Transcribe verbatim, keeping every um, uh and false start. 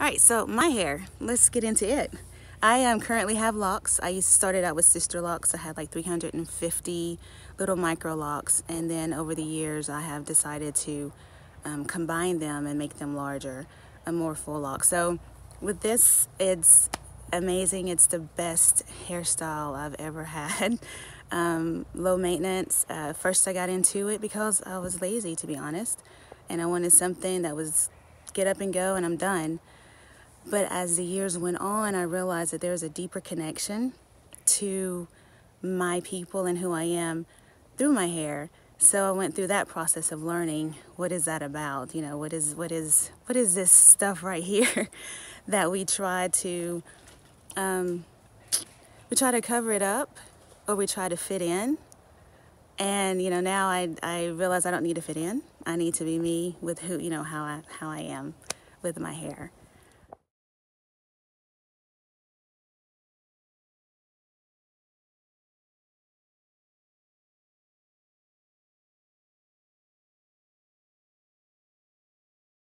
All right, so my hair, let's get into it. I um, currently have locks. I started out with sister locks. I had like three hundred fifty little micro locks, and then over the years I have decided to um, combine them and make them larger, a more full lock. So with this, it's amazing. It's the best hairstyle I've ever had. Um, low maintenance. Uh, first I got into it because I was lazy, to be honest, and I wanted something that was get up and go and I'm done. But as the years went on, I realized that there's a deeper connection to my people and who I am through my hair. So I went through that process of learning, what is that about? You know, what is what is what is this stuff right here that we try to um, we try to cover it up, or we try to fit in. And you know, now I I realize I don't need to fit in. I need to be me with who, you know, how I how I am with my hair.